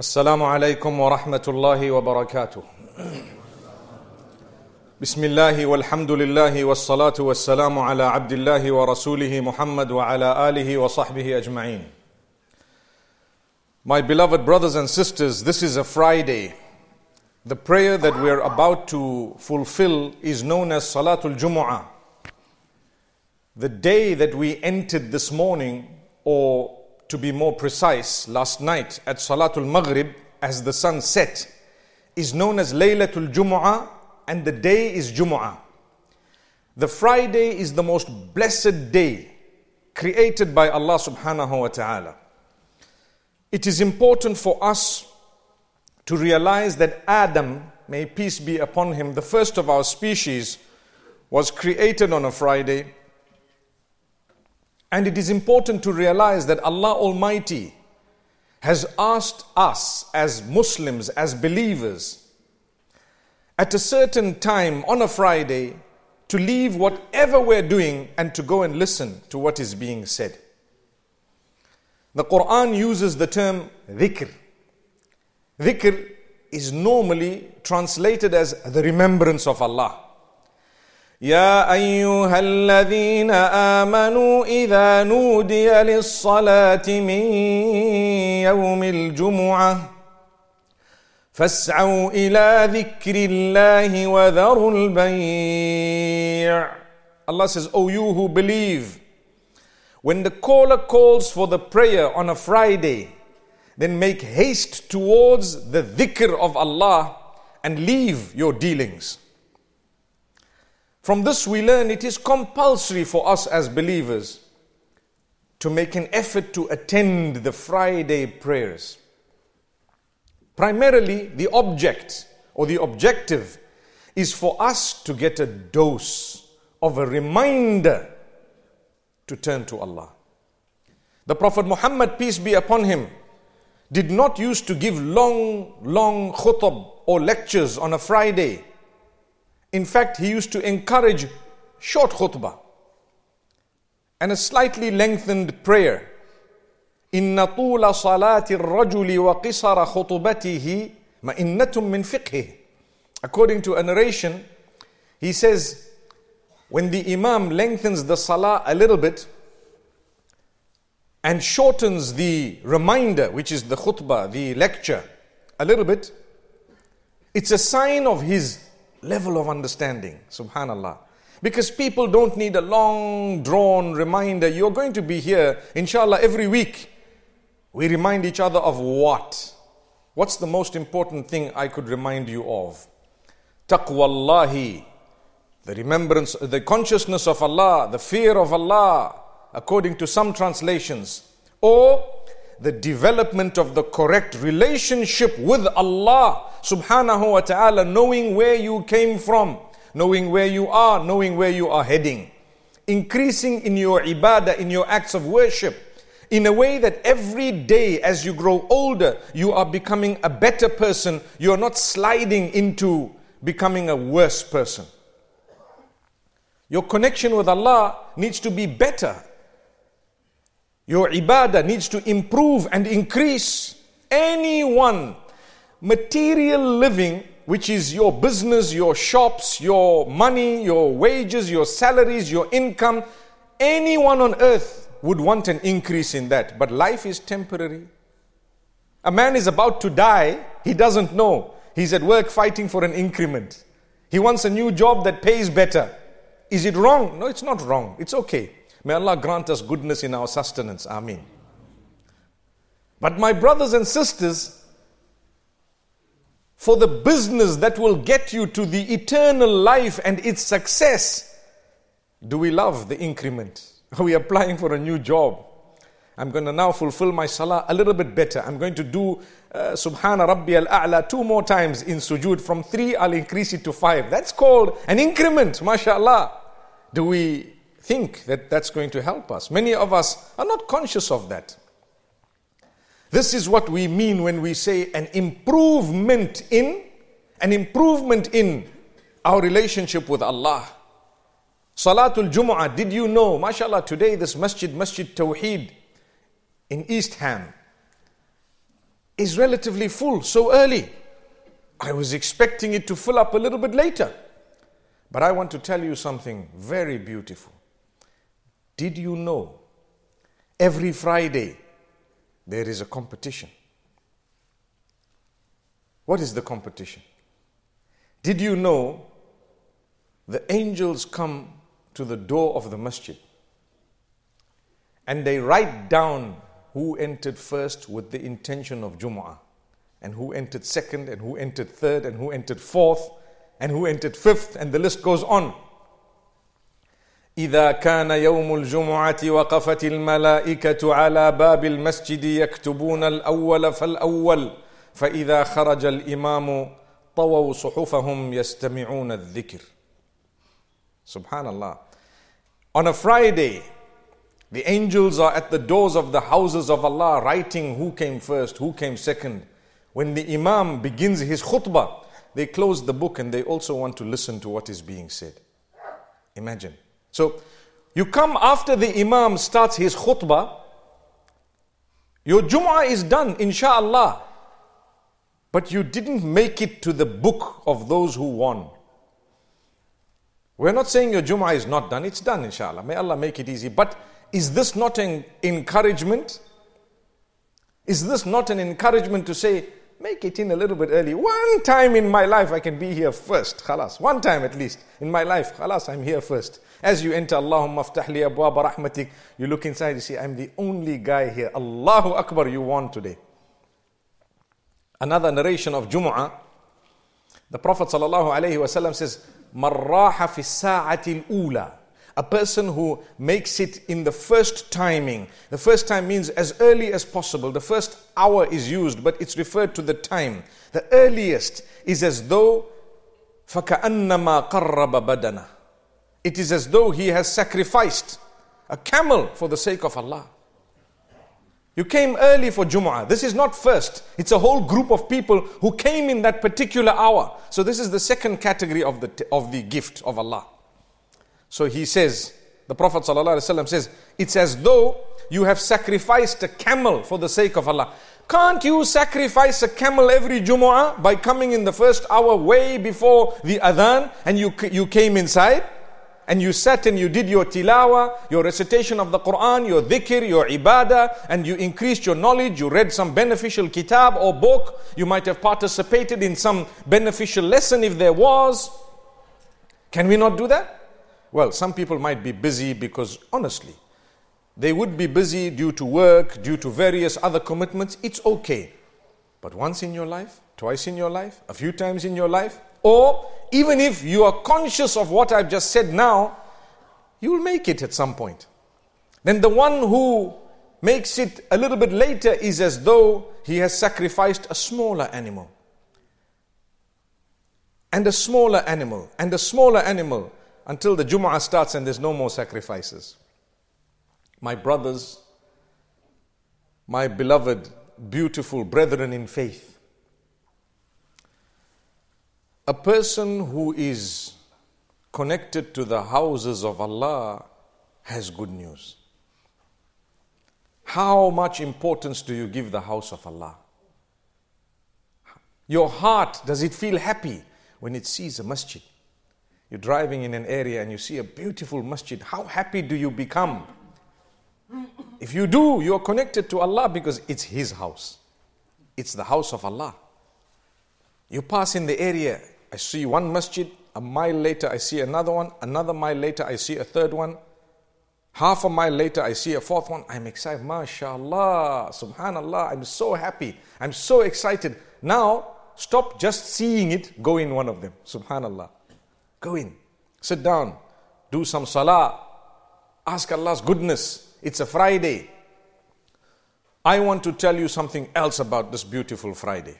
السلام عليكم ورحمة الله وبركاته بسم الله والحمد لله والصلاة والسلام على عبد الله ورسوله محمد وعلى آله وصحبه أجمعين. My beloved brothers and sisters, this is a Friday. The prayer that we are about to fulfill is known as Salatul Jumu'ah. The day that we entered this morning, or to be more precise, last night at Salatul Maghrib, as the sun set, is known as Laylatul Jumu'ah, and the day is Jumu'ah. The Friday is the most blessed day created by Allah subhanahu wa ta'ala. It is important for us to realize that Adam, may peace be upon him, the first of our species, was created on a Friday. And it is important to realize that Allah Almighty has asked us as Muslims, as believers, at a certain time on a Friday to leave whatever we're doing and to go and listen to what is being said. The Quran uses the term dhikr. Dhikr is normally translated as the remembrance of Allah. يَا أَيُّهَا الَّذِينَ آمَنُوا إِذَا نُودِيَ لِلصَّلَاةِ مِنْ يَوْمِ الْجُمُعَةِ فَاسْعَوْا إِلَى ذِكْرِ اللَّهِ وَذَرُوا الْبَيْعَ. Allah says, O you who believe, when the caller calls for the prayer on a Friday, then make haste towards the dhikr of Allah and leave your dealings. From this we learn it is compulsory for us as believers to make an effort to attend the Friday prayers. Primarily, the object or the objective is for us to get a dose of a reminder to turn to Allah. The Prophet Muhammad, peace be upon him, did not used to give long khutbah or lectures on a Friday. In fact, he used to encourage short khutbah and a slightly lengthened prayer. Inna tula salati ar-rajuli wa qisara khutbatihi ma'innatum min fiqhihi. According to a narration, he says, when the imam lengthens the salah a little bit and shortens the reminder, which is the khutbah, the lecture, a little bit, it's a sign of his level of understanding, subhanallah. Because people don't need a long drawn reminder. You're going to be here, inshallah, every week. We remind each other of what? What's the most important thing I could remind you of? Taqwallahi, the remembrance, the consciousness of Allah, the fear of Allah, according to some translations. Or the development of the correct relationship with Allah subhanahu wa ta'ala, knowing where you came from, knowing where you are, knowing where you are heading. Increasing in your ibadah, in your acts of worship, in a way that every day as you grow older, you are becoming a better person. You are not sliding into becoming a worse person. Your connection with Allah needs to be better. Your ibadah needs to improve and increase. Anyone, material living, which is your business, your shops, your money, your wages, your salaries, your income, anyone on earth would want an increase in that. But life is temporary. A man is about to die. He doesn't know. He's at work fighting for an increment. He wants a new job that pays better. Is it wrong? No, it's not wrong. It's okay. May Allah grant us goodness in our sustenance. Ameen. But my brothers and sisters, for the business that will get you to the eternal life and its success, do we love the increment? Are we applying for a new job? I'm going to now fulfill my salah a little bit better. I'm going to do Subhana Rabbi Al-A'la 2 more times in sujood. From 3, I'll increase it to 5. That's called an increment, mashallah. Do we think that that's going to help us? Many of us are not conscious of that. This is what we mean when we say an improvement in our relationship with Allah. Salatul Jumu'ah, did you know, mashallah, today this Masjid Tawheed in East Ham is relatively full so early. I was expecting it to fill up a little bit later. But I want to tell you something very beautiful. Did you know every Friday there is a competition? What is the competition? Did you know the angels come to the door of the masjid and they write down who entered first with the intention of Jumu'ah, and who entered second, and who entered third, and who entered fourth, and who entered fifth, and the list goes on. إذا كان يوم الجمعة وقفت الملائكة على باب المسجد يكتبون الأول فالأول فإذا خرج الإمام طووا صحفهم يستمعون الذكر. Subhanallah. On a Friday, the angels are at the doors of the houses of Allah writing who came first, who came second. When the Imam begins his khutbah, they close the book and they also want to listen to what is being said. Imagine. So, you come after the Imam starts his khutbah, your Jumu'ah is done, inshaAllah. But you didn't make it to the book of those who won. We're not saying your Jumu'ah is not done, it's done inshaAllah. May Allah make it easy. But is this not an encouragement? Is this not an encouragement to say, make it in a little bit early? One time in my life I can be here first. Khalas. One time at least in my life. Khalas, I'm here first. As you enter, Allahumma iftah li abwaba rahmatik. You look inside, you see, I'm the only guy here. Allahu Akbar, you won today. Another narration of Jumu'ah. The Prophet ﷺ says, Man raha fi sa'ati al-ula. A person who makes it in the first timing. The first time means as early as possible. The first hour is used, but it's referred to the time. The earliest is as though فَكَأَنَّمَا قَرَّبَ بَدَنَهُ. It is as though he has sacrificed a camel for the sake of Allah. You came early for Jumu'ah. This is not first. It's a whole group of people who came in that particular hour. So this is the second category of the gift of Allah. So he says, the Prophet ﷺ says, it's as though you have sacrificed a camel for the sake of Allah. Can't you sacrifice a camel every Jumu'ah by coming in the first hour way before the adhan, and you came inside and you sat and you did your tilawa, your recitation of the Quran, your dhikr, your ibadah, and you increased your knowledge, you read some beneficial kitab or book, you might have participated in some beneficial lesson if there was. Can we not do that? Well, some people might be busy because, honestly, they would be busy due to work, due to various other commitments. It's okay. But once in your life, twice in your life, a few times in your life, or even if you are conscious of what I've just said now, you'll make it at some point. Then the one who makes it a little bit later is as though he has sacrificed a smaller animal. And a smaller animal. And a smaller animal. Until the Jumu'ah starts and there's no more sacrifices. My brothers, my beloved, beautiful brethren in faith. A person who is connected to the houses of Allah has good news. How much importance do you give the house of Allah? Your heart, does it feel happy when it sees a masjid? You're driving in an area and you see a beautiful masjid. How happy do you become? If you do, you are connected to Allah because it's His house. It's the house of Allah. You pass in the area. I see one masjid. A mile later, I see another one. Another mile later, I see a third one. Half a mile later, I see a fourth one. I'm excited. MashaAllah. Subhanallah. I'm so happy. I'm so excited. Now, stop just seeing it. Go in one of them. Subhanallah. Go in, sit down, do some salah, ask Allah's goodness. It's a Friday. I want to tell you something else about this beautiful Friday.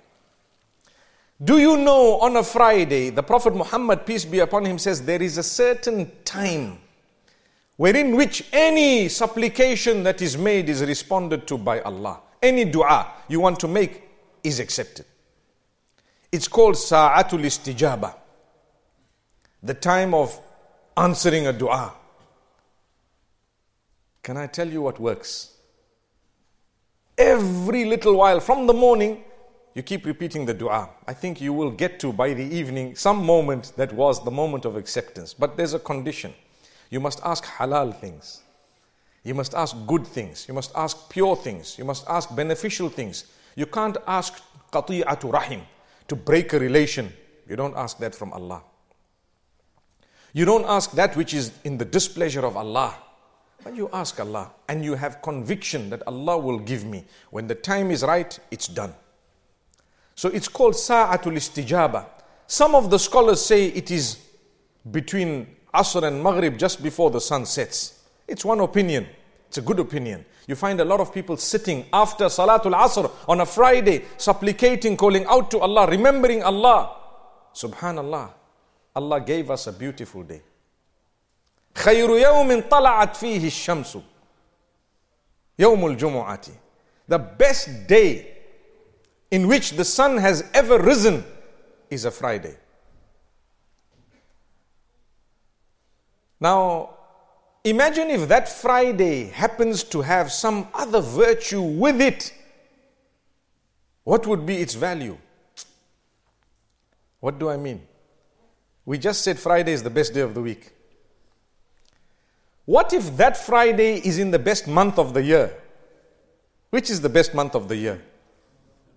Do you know on a Friday, the Prophet Muhammad, peace be upon him, says there is a certain time wherein which any supplication that is made is responded to by Allah. Any dua you want to make is accepted. It's called Sa'atul Istijabah. The time of answering a dua. Can I tell you what works? Every little while, from the morning you keep repeating the dua. I think you will get to, by the evening, some moment that was the moment of acceptance. But there's a condition. You must ask halal things. You must ask good things. You must ask pure things. You must ask beneficial things. You can't ask Qati'atu rahim, to break a relation. You don't ask that from Allah. You don't ask that which is in the displeasure of Allah. But you ask Allah and you have conviction that Allah will give me. When the time is right, it's done. So it's called Sa'atul Istijabah. Some of the scholars say it is between Asr and Maghrib, just before the sun sets. It's one opinion. It's a good opinion. You find a lot of people sitting after Salatul Asr on a Friday, supplicating, calling out to Allah, remembering Allah. Subhanallah. Allah gave us a beautiful day. خَيْرُ يَوْمٍ طَلَعَتْ فِيهِ الشَّمْسُ يَوْمُ الْجُمُعَةِ. The best day in which the sun has ever risen is a Friday. Now, imagine if that Friday happens to have some other virtue with it. What would be its value? What do I mean? We just said Friday is the best day of the week. What if that Friday is in the best month of the year? Which is the best month of the year?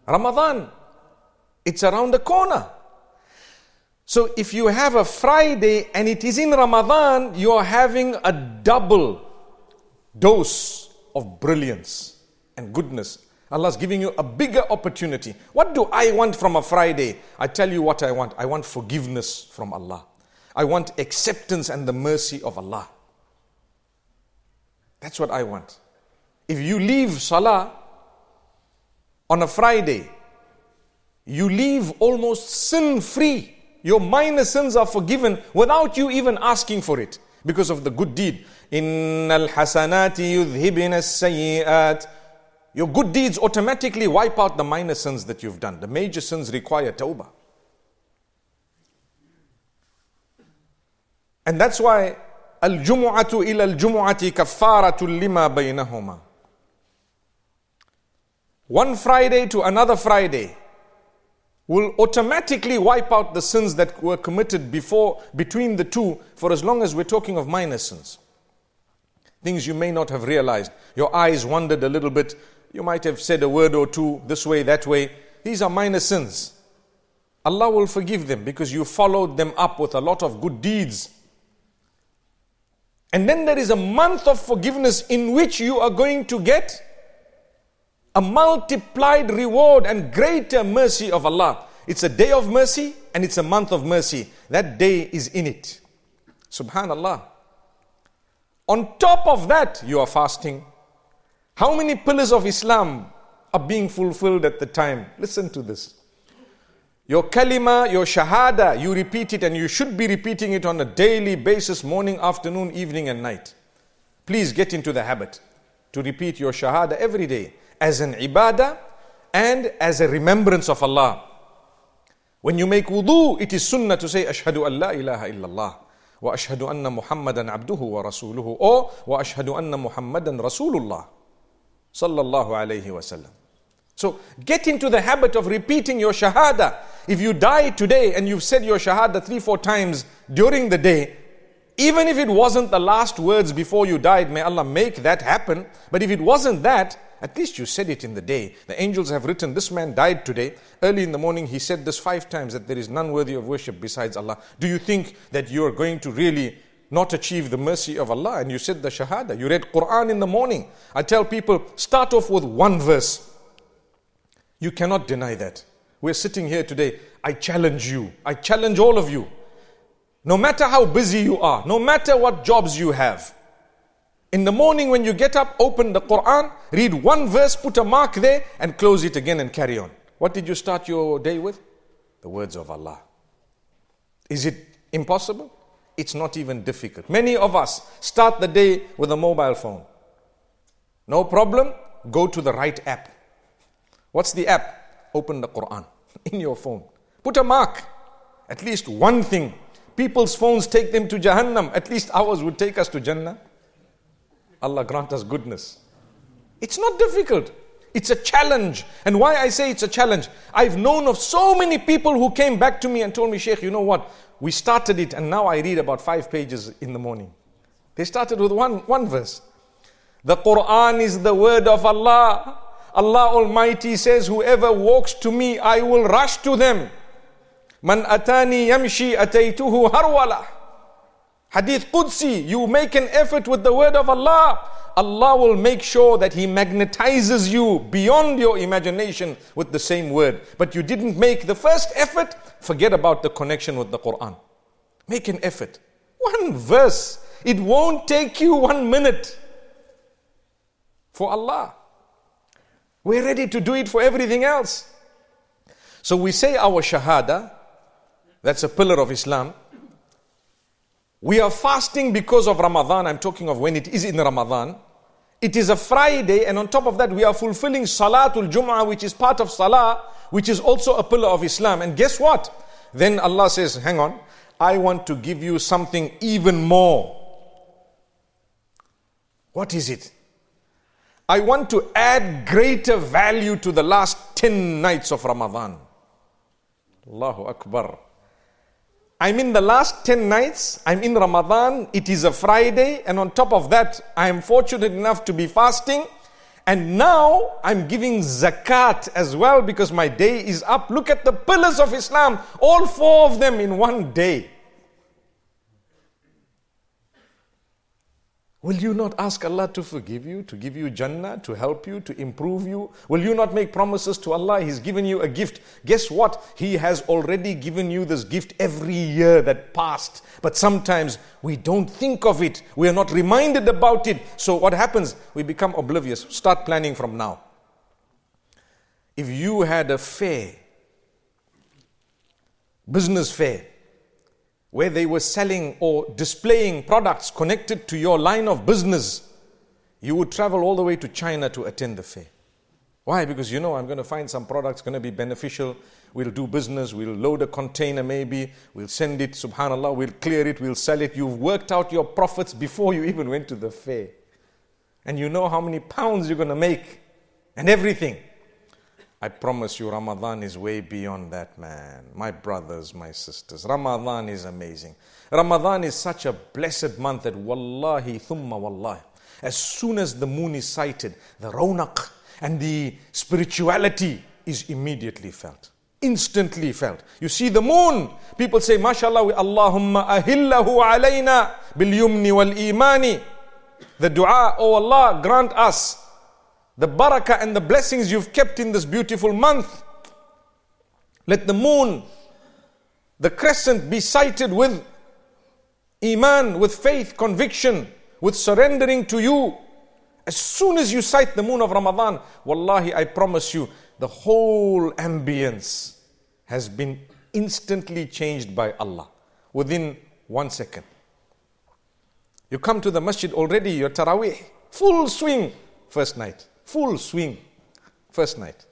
Ramadan. It's around the corner. So if you have a Friday and it is in Ramadan, you are having a double dose of brilliance and goodness. Allah's giving you a bigger opportunity. What do I want from a Friday? I tell you what I want. I want forgiveness from Allah. I want acceptance and the mercy of Allah. That's what I want. If you leave Salah on a Friday, you leave almost sin-free. Your minor sins are forgiven without you even asking for it because of the good deed. Innal hasanati yudhhibna as-sayyi'at. Your good deeds automatically wipe out the minor sins that you've done. The major sins require tawbah. And that's why Al-Jumu'atu ila al-Jumu'ati kaffaratun lima baynahuma. One Friday to another Friday will automatically wipe out the sins that were committed before, between the two, for as long as we're talking of minor sins. Things you may not have realized. Your eyes wandered a little bit. You might have said a word or two, this way, that way. These are minor sins. Allah will forgive them because you followed them up with a lot of good deeds. And then there is a month of forgiveness in which you are going to get a multiplied reward and greater mercy of Allah. It's a day of mercy and it's a month of mercy. That day is in it. Subhanallah. On top of that, you are fasting. How many pillars of Islam are being fulfilled at the time? Listen to this. Your kalima, your shahada, you repeat it and you should be repeating it on a daily basis, morning, afternoon, evening and night. Please get into the habit to repeat your shahada every day, as an ibadah and as a remembrance of Allah. When you make wudu, it is sunnah to say, Ashhadu an la ilaha illallah, wa ashhadu anna Muhammadan abduhu wa rasuluhu, or wa ashhadu anna Muhammadan rasulullah, sallallahu alayhi wa sallam. So get into the habit of repeating your shahada. If you die today and you've said your shahada 3-4 times during the day, even if it wasn't the last words before you died, may Allah make that happen. But if it wasn't that, at least you said it in the day. The angels have written, this man died today. Early in the morning, he said this 5 times, that there is none worthy of worship besides Allah. Do you think that you are going to really not achieve the mercy of Allah? And you said the shahada. You read Quran in the morning. I tell people, start off with one verse. You cannot deny that. We're sitting here today. I challenge you. I challenge all of you. No matter how busy you are, no matter what jobs you have, in the morning when you get up, open the Quran, read one verse, put a mark there and close it again and carry on. What did you start your day with? The words of Allah. Is it impossible? It's not even difficult. Many of us start the day with a mobile phone. No problem, go to the right app. What's the app? Open the Quran in your phone. Put a mark, at least one thing. People's phones take them to Jahannam. At least ours would take us to Jannah. Allah grant us goodness. It's not difficult. It's a challenge. And why I say it's a challenge, I've known of so many people who came back to me and told me, Sheikh, you know what, we started it and now I read about 5 pages in the morning. They started with one verse. The Quran is the word of Allah. Allah Almighty says, whoever walks to me, I will rush to them. Man atani yamshi ataytuhu harwala. Hadith Qudsi, you make an effort with the word of Allah, Allah will make sure that He magnetizes you beyond your imagination with the same word. But you didn't make the first effort, forget about the connection with the Quran. Make an effort. One verse. It won't take you 1 minute. For Allah. We're ready to do it for everything else. So we say our Shahada, that's a pillar of Islam. We are fasting because of Ramadan. I'm talking of when it is in Ramadan. It is a Friday, and on top of that we are fulfilling Salatul Jumu'ah, which is part of Salah, which is also a pillar of Islam. And guess what? Then Allah says, hang on, I want to give you something even more. What is it? I want to add greater value to the last 10 nights of Ramadan. Allahu Akbar. I'm in the last 10 nights. I'm in Ramadan. It is a Friday. And on top of that, I am fortunate enough to be fasting. And now I'm giving zakat as well because my day is up. Look at the pillars of Islam. All 4 of them in one day. Will you not ask Allah to forgive you, to give you Jannah, to help you, to improve you? Will you not make promises to Allah? He's given you a gift. Guess what? He has already given you this gift every year that passed. But sometimes we don't think of it. We are not reminded about it. So what happens? We become oblivious. Start planning from now. If you had a fair, business fair, where they were selling or displaying products connected to your line of business, you would travel all the way to China to attend the fair. Why? Because you know I'm going to find some products going to be beneficial. We'll do business, we'll load a container maybe, we'll send it, subhanAllah, we'll clear it, we'll sell it. You've worked out your profits before you even went to the fair. And you know how many pounds you're going to make and everything. I promise you, Ramadan is way beyond that, man. My brothers, my sisters, Ramadan is amazing. Ramadan is such a blessed month that wallahi thumma wallahi. As soon as the moon is sighted, the Raunak and the spirituality is immediately felt. Instantly felt. You see the moon, people say, mashallah, Allahumma ahillahu alayna bil yumni wal imani. The dua, oh Allah, grant us the barakah and the blessings you've kept in this beautiful month. Let the moon, the crescent be sighted with iman, with faith, conviction, with surrendering to you. As soon as you sight the moon of Ramadan, wallahi, I promise you, the whole ambience has been instantly changed by Allah within 1 second. You come to the masjid already, your Taraweeh, full swing, first night. Full swing, first night.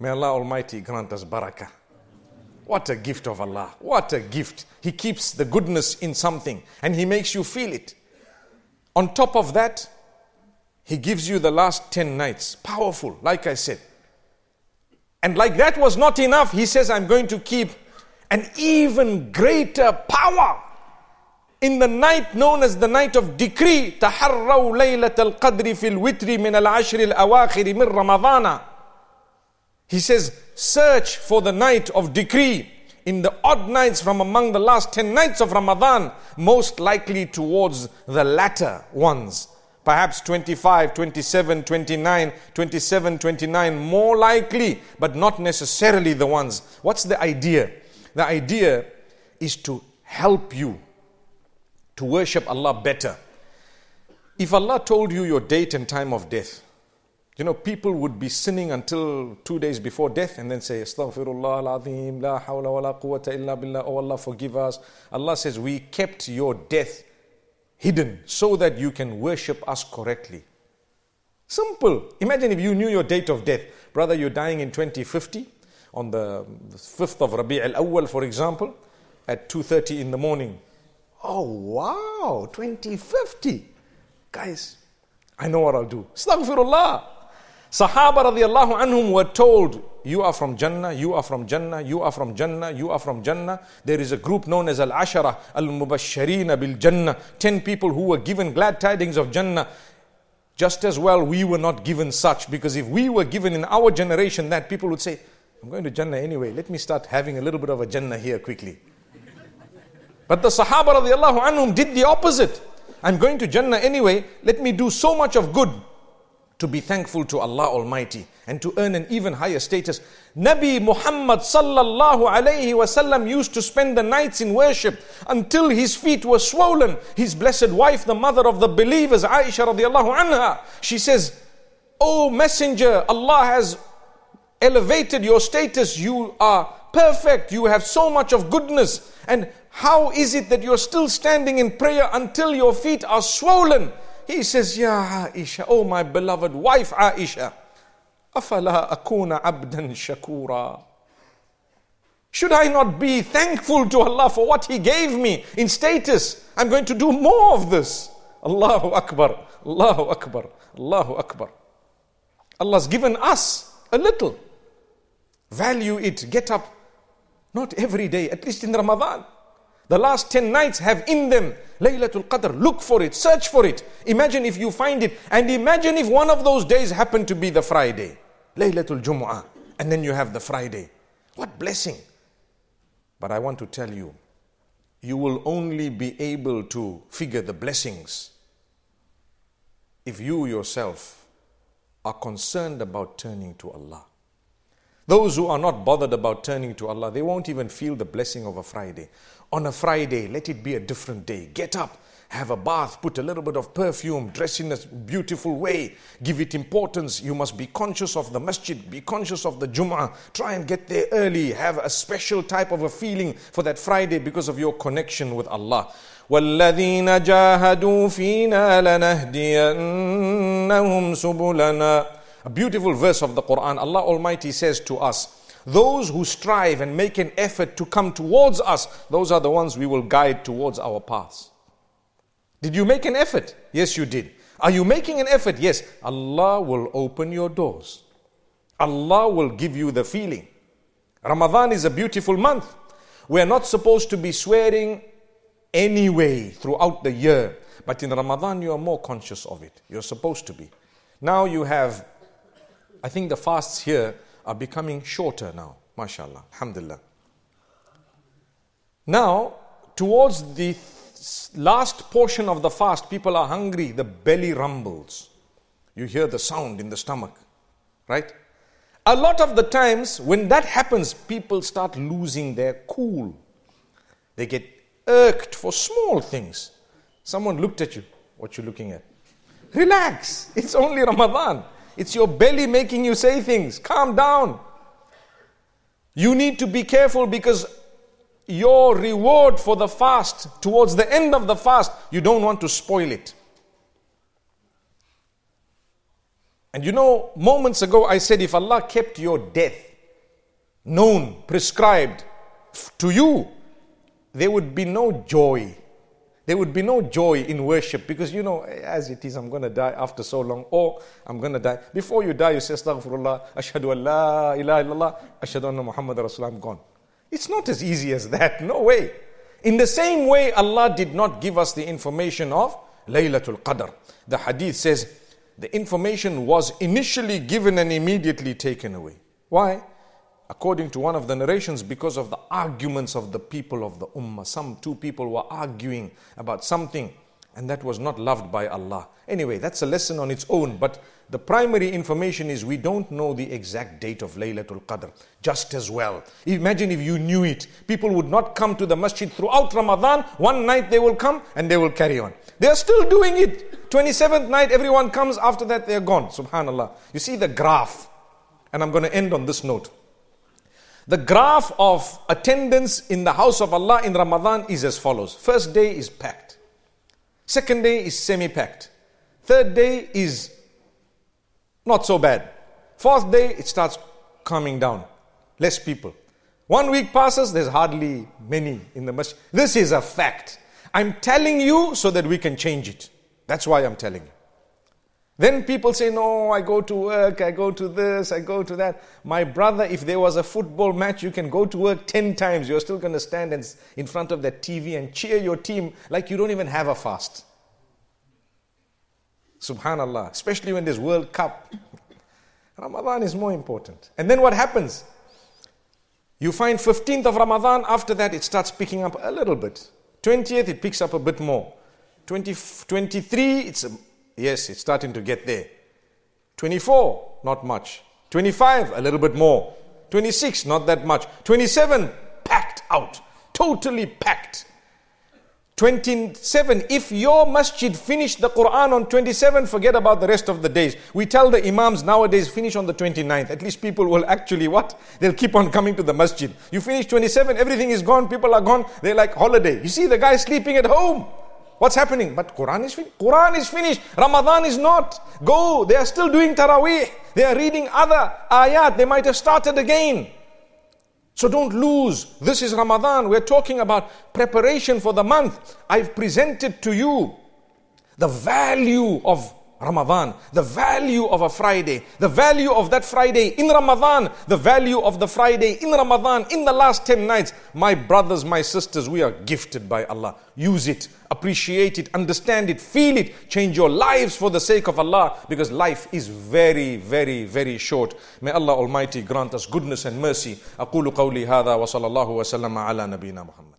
May Allah Almighty grant us barakah. What a gift of Allah. What a gift. He keeps the goodness in something and He makes you feel it. On top of that, He gives you the last 10 nights. Powerful, like I said. And like that was not enough, He says, I'm going to keep an even greater power. In the night known as the night of decree, تَحَرَّوْ لَيْلَةَ الْقَدْرِ فِي الْوِتْرِ مِنَ الْعَشْرِ الْأَوَاخِرِ مِنْ رَمَضَانَ. He says, search for the night of decree in the odd nights from among the last 10 nights of Ramadan, most likely towards the latter ones. Perhaps 25, 27, 29, 27, 29, more likely, but not necessarily the ones. What's the idea? The idea is to help you to worship Allah better. If Allah told you your date and time of death, you know, people would be sinning until 2 days before death and then say, Astaghfirullah al-Azim, la hawla wa la quwwata illa billah, oh Allah forgive us. Allah says, we kept your death hidden so that you can worship us correctly. Simple. Imagine if you knew your date of death. Brother, you're dying in 2050 on the 5th of Rabi'i al-awwal, for example, at 2:30 in the morning. Oh wow, 2050. Guys, I know what I'll do. Astaghfirullah. Sahaba radiallahu anhum were told, you are from Jannah, you are from Jannah, you are from Jannah, you are from Jannah. There is a group known as Al-Asharah, Al-Mubashareena Bil-Jannah. 10 people who were given glad tidings of Jannah. Just as well we were not given such, because if we were given in our generation that, people would say, I'm going to Jannah anyway, let me start having a little bit of a Jannah here quickly. But the Sahaba radiallahu anhum did the opposite. I'm going to Jannah anyway, let me do so much of good to be thankful to Allah Almighty and to earn an even higher status. Nabi Muhammad sallallahu alayhi wasallam used to spend the nights in worship until his feet were swollen. His blessed wife, the mother of the believers, Aisha radiallahu anha, she says, O Messenger, Allah has elevated your status, you are perfect, you have so much of goodness, and how is it that you're still standing in prayer until your feet are swollen? He says, Ya Aisha, oh my beloved wife Aisha, Afala akuna abdan shakura. Should I not be thankful to Allah for what He gave me in status? I'm going to do more of this. Allahu Akbar, Allahu Akbar, Allahu Akbar. Allah's given us a little. Value it, get up. Not every day, at least in Ramadan. The last 10 nights have in them Laylatul Qadr. Look for it, search for it. Imagine if you find it, and imagine if one of those days happened to be the Friday. Laylatul Jumu'ah, and then you have the Friday. What blessing. But I want to tell you, you will only be able to figure the blessings if you yourself are concerned about turning to Allah. Those who are not bothered about turning to Allah, they won't even feel the blessing of a Friday. On a Friday, let it be a different day. Get up, have a bath, put a little bit of perfume, dress in a beautiful way, give it importance. You must be conscious of the masjid, be conscious of the Jumu'ah. Try and get there early, have a special type of a feeling for that Friday because of your connection with Allah. وَالَّذِينَ جَاهَدُوا فِينَا لَنَهْدِيَنَّهُمْ سُبُلَنَا. A beautiful verse of the Quran. Allah Almighty says to us, those who strive and make an effort to come towards us, those are the ones we will guide towards our paths. Did you make an effort? Yes, you did. Are you making an effort? Yes. Allah will open your doors. Allah will give you the feeling. Ramadan is a beautiful month. We are not supposed to be swearing anyway throughout the year. But in Ramadan, you are more conscious of it. You're supposed to be. Now you have... I think the fasts here are becoming shorter now. MashaAllah. Alhamdulillah. Now, towards the last portion of the fast, people are hungry. The belly rumbles. You hear the sound in the stomach. Right? A lot of the times, when that happens, people start losing their cool. They get irked for small things. Someone looked at you. What you looking at? Relax. It's only Ramadan. It's your belly making you say things. Calm down. You need to be careful, because your reward for the fast, towards the end of the fast, you don't want to spoil it. And you know, moments ago I said, if Allah kept your death known, prescribed to you, there would be no joy. There would be no joy in worship, because you know, as it is, I'm going to die after so long, or I'm going to die. Before you die, you say, Astaghfirullah, Ashhadu an la ilaha illallah, Ashhadu anna Muhammad Rasulullah, I'm gone. It's not as easy as that, no way. In the same way, Allah did not give us the information of Laylatul Qadr. The hadith says, the information was initially given and immediately taken away. Why? According to one of the narrations, because of the arguments of the people of the ummah. Some two people were arguing about something, and that was not loved by Allah. Anyway, that's a lesson on its own. But the primary information is, we don't know the exact date of Laylatul Qadr. Just as well. Imagine if you knew it. People would not come to the masjid throughout Ramadan. One night they will come and they will carry on. They are still doing it. 27th night everyone comes. After that they are gone. Subhanallah. You see the graph. And I'm going to end on this note. The graph of attendance in the house of Allah in Ramadan is as follows. First day is packed. Second day is semi-packed. Third day is not so bad. Fourth day, it starts calming down. Less people. 1 week passes, there's hardly many in the masjid. This is a fact. I'm telling you so that we can change it. That's why I'm telling you. Then people say, no, I go to work, I go to this, I go to that. My brother, if there was a football match, you can go to work 10 times. You're still going to stand in front of that TV and cheer your team like you don't even have a fast. Subhanallah, especially when there's World Cup. Ramadan is more important. And then what happens? You find 15th of Ramadan, after that it starts picking up a little bit. 20th, it picks up a bit more. 23, yes, it's starting to get there. 24, not much. 25, a little bit more. 26, not that much. 27, packed out. Totally packed. 27, if your masjid finish the Quran on 27, forget about the rest of the days. We tell the imams nowadays, finish on the 29th. At least people will actually what? They'll keep on coming to the masjid. You finish 27, everything is gone, people are gone. They're like holiday. You see the guy sleeping at home. What's happening? But Quran is finished. Ramadan is not. Go. They are still doing Taraweeh. They are reading other ayat. They might have started again. So don't lose. This is Ramadan. We're talking about preparation for the month. I've presented to you the value of Ramadan, the value of a Friday, the value of that Friday in Ramadan, the value of the Friday in Ramadan in the last 10 nights. My brothers, my sisters, we are gifted by Allah. Use it, appreciate it, understand it, feel it, change your lives for the sake of Allah, because life is very, very, very short. May Allah Almighty grant us goodness and mercy. أقول قولي هذا وصلى الله وسلم على نبينا محمد.